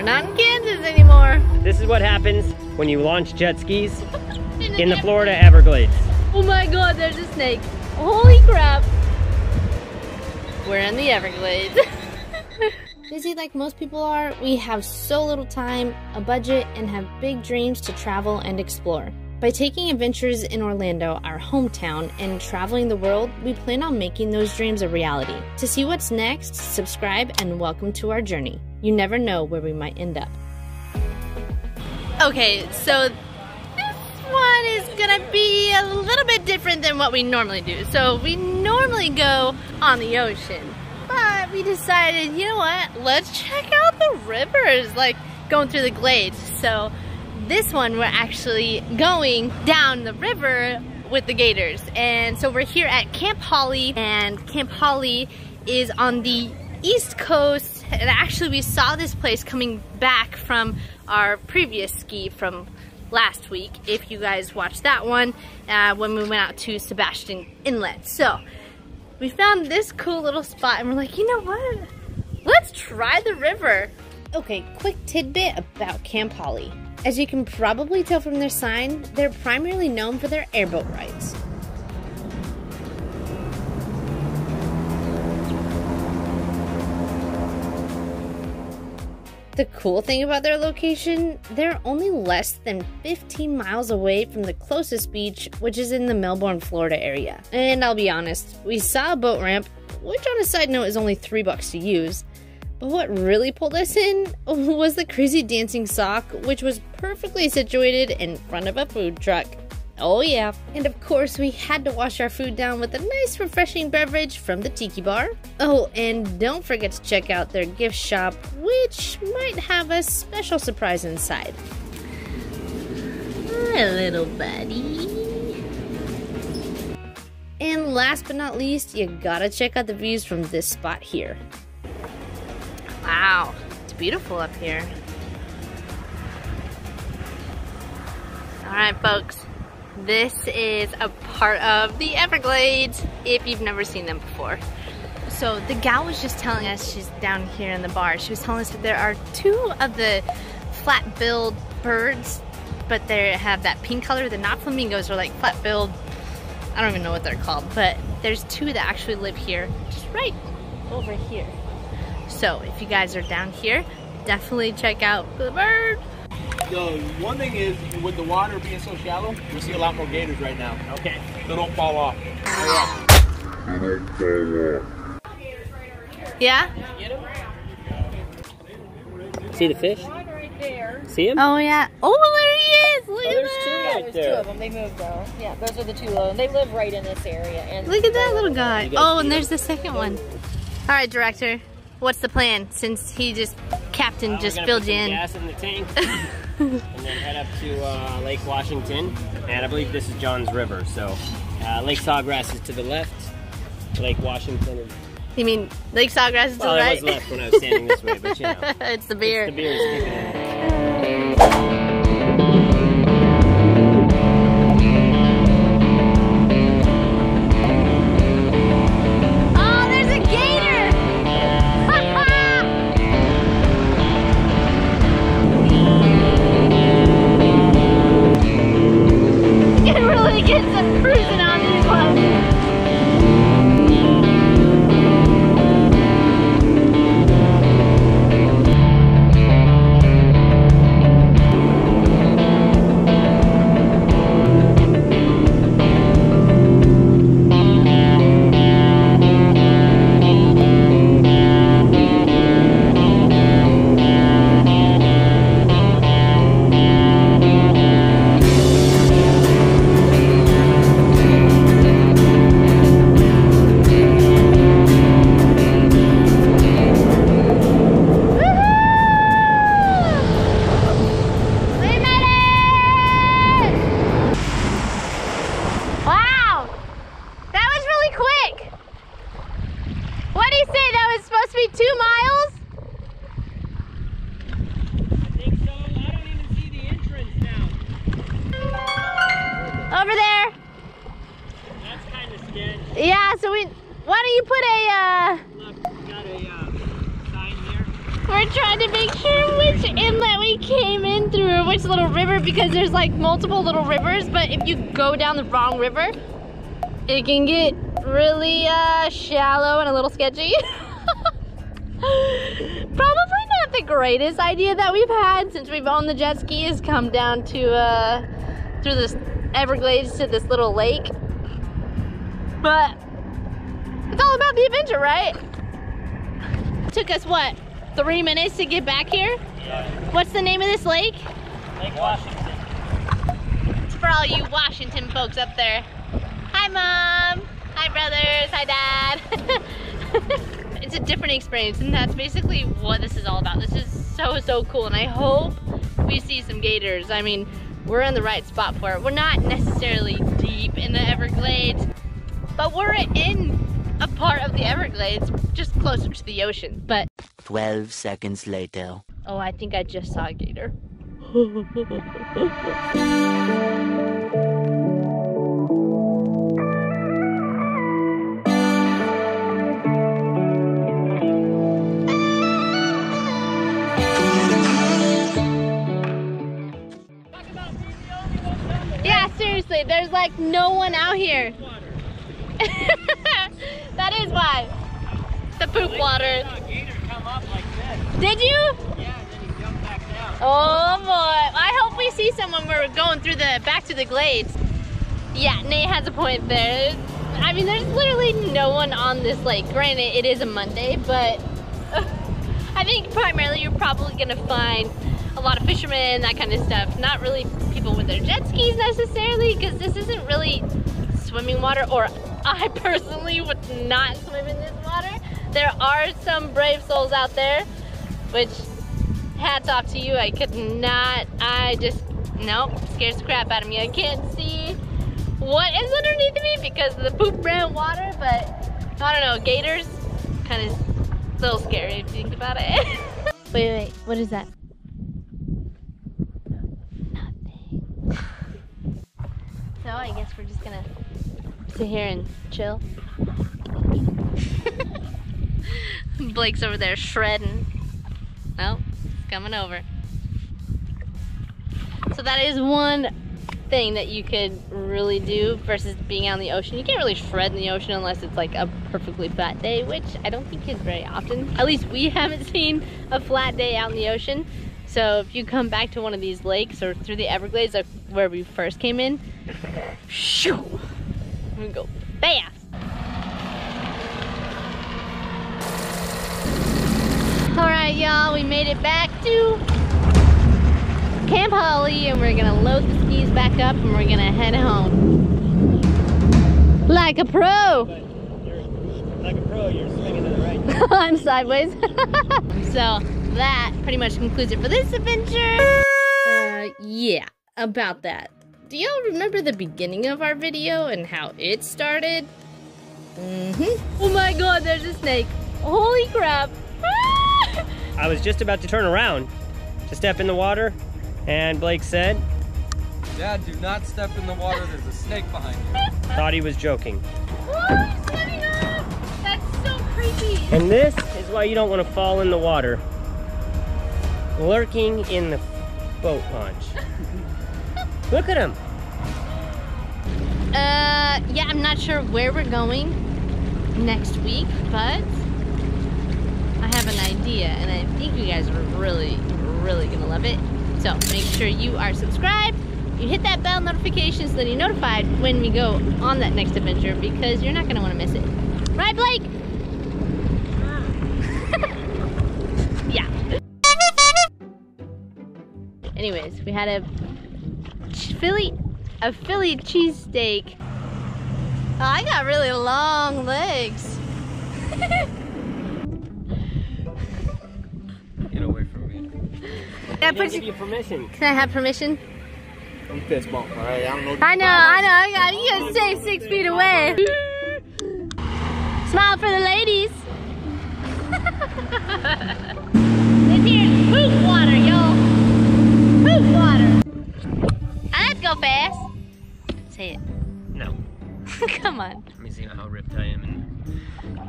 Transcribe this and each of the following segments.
We're not in Kansas anymore. This is what happens when you launch jet skis in the Florida Everglades. Oh my God, there's a snake. Holy crap. We're in the Everglades. Busy like most people are, we have so little time, a budget, and have big dreams to travel and explore. By taking adventures in Orlando, our hometown, and traveling the world, we plan on making those dreams a reality. To see what's next, subscribe and welcome to our journey. You never know where we might end up. Okay, so this one is gonna be a little bit different than what we normally do. So we normally go on the ocean, but we decided, you know what, let's check out the rivers, like going through the glades. So this one, we're actually going down the river with the gators. And so we're here at Camp Holly, and Camp Holly is on the East Coast. And actually we saw this place coming back from our previous ski from last week, if you guys watched that one, when we went out to Sebastian Inlet. So we found this cool little spot and we're like, you know what? Let's try the river. Okay, quick tidbit about Camp Holly. As you can probably tell from their sign, they're primarily known for their airboat rides. The cool thing about their location, they're only less than 15 miles away from the closest beach, which is in the Melbourne, Florida area. And I'll be honest, we saw a boat ramp, which on a side note is only $3 to use. But what really pulled us in was the crazy dancing sock, which was perfectly situated in front of a food truck. Oh yeah. And of course we had to wash our food down with a nice refreshing beverage from the tiki bar. Oh, and don't forget to check out their gift shop, which might have a special surprise inside. Hi, little buddy. And last but not least, you gotta check out the views from this spot here. Wow, it's beautiful up here. All right, folks, this is a part of the Everglades if you've never seen them before. So the gal was just telling us, she's down here in the bar, she was telling us that there are two of the flat-billed birds, but they have that pink color. They're not flamingos, they're like flat-billed, I don't even know what they're called, but there's two that actually live here, just right over here. So if you guys are down here, definitely check out the bird. The one thing is, with the water being so shallow, we see a lot more gators right now. Okay. They don't fall off. Yeah? See the fish? See him? Oh yeah. Oh, there he is! Look at that! There's two of them. They moved though. Yeah, those are the two of them. They live right in this area. And look at that little guy. Oh, and there's the second one. All right, director. What's the plan since he just, Captain just filled you in? We're gonna put some gas in the tank and then head up to Lake Washington. And I believe this is John's River, so Lake Sawgrass is to the left. Lake Washington is... You mean Lake Sawgrass is to the right? Well, it was left when I was standing this way, but you know. It's the beer. It's the beer is kicking in. Why don't you put a sign here? We're trying to make sure which inlet we came in through, which little river, because there's like multiple little rivers, but if you go down the wrong river, it can get really shallow and a little sketchy. Probably not the greatest idea that we've had since we've owned the jet ski is come down to through this Everglades to this little lake, but it's all about the adventure, right? It took us what, 3 minutes to get back here? Yeah. What's the name of this lake? Lake Washington. It's for all you Washington folks up there. Hi Mom, hi brothers, hi Dad. It's a different experience, and that's basically what this is all about. This is so cool, and I hope we see some gators. I mean, we're in the right spot for it. We're not necessarily deep in the Everglades, but we're in a part of the Everglades, just closer to the ocean. But 12 seconds later. Oh, I think I just saw a gator. Seriously, there's like no one out here. That is why. The poop water. Did you? Yeah, and then he jumped back down. Oh boy. I hope we see someone where we're going through the back to the glades. Yeah, Nate has a point there. I mean, there's literally no one on this lake. Granted, it is a Monday, but I think primarily you're probably gonna find a lot of fishermen, that kind of stuff. Not really people with their jet skis necessarily, because this isn't really swimming water, or I personally would not swim in this water. There are some brave souls out there, which hats off to you. I could not, I just, nope, scares the crap out of me. I can't see what is underneath me because of the poop brown water, but I don't know, gators, kind of a little scary if you think about it. Wait, what is that? So I guess we're just gonna sit here and chill. Blake's over there shredding. Oh, it's coming over. So that is one thing that you could really do versus being out in the ocean. You can't really shred in the ocean unless it's like a perfectly flat day, which I don't think is very often. At least we haven't seen a flat day out in the ocean. So if you come back to one of these lakes or through the Everglades, like where we first came in, shoo, we go fast. All right, y'all, we made it back to Camp Holly, and we're gonna load the skis back up, and we're gonna head home. Like a pro. Like a pro, you're swinging to the right. I'm sideways. So that pretty much concludes it for this adventure. Yeah, about that. Do y'all remember the beginning of our video and how it started? Mm-hmm. Oh my God, there's a snake. Holy crap. Ah! I was just about to turn around to step in the water, and Blake said, Dad, do not step in the water. There's a snake behind you. Thought he was joking. Whoa, he's swimming up. That's so creepy. And this is why you don't want to fall in the water. Lurking in the boat launch. Look at him. Yeah, I'm not sure where we're going next week, but I have an idea, and I think you guys are really gonna love it. So make sure you are subscribed, you hit that bell notification so that you're notified when we go on that next adventure, because you're not gonna wanna miss it. Right, Blake? Yeah. Anyways, we had a Philly cheesesteak. Oh, I got really long legs. Get away from me. Can I have permission? You fist bump, alright? I know. You gotta stay 6 feet away. Smile for the ladies. This here's poop water, y'all. Poop water. Go fast. Say it. No. Come on. Let me see how ripped I am.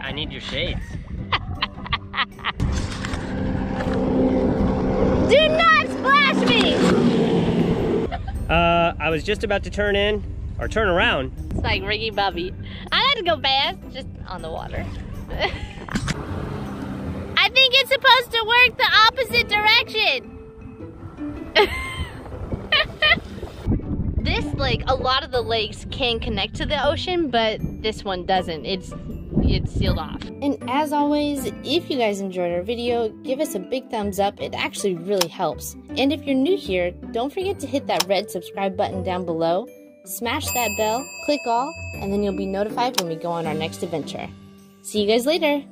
I need your shades. Do not splash me! I was just about to turn in, or turn around. It's like Ricky Bobby. I like to go fast, just on the water. I think it's supposed to work the opposite direction. This lake, a lot of the lakes can connect to the ocean, but this one doesn't. It's sealed off. And as always, if you guys enjoyed our video, give us a big thumbs up. It actually really helps. And if you're new here, don't forget to hit that red subscribe button down below, smash that bell, click all, and then you'll be notified when we go on our next adventure. See you guys later.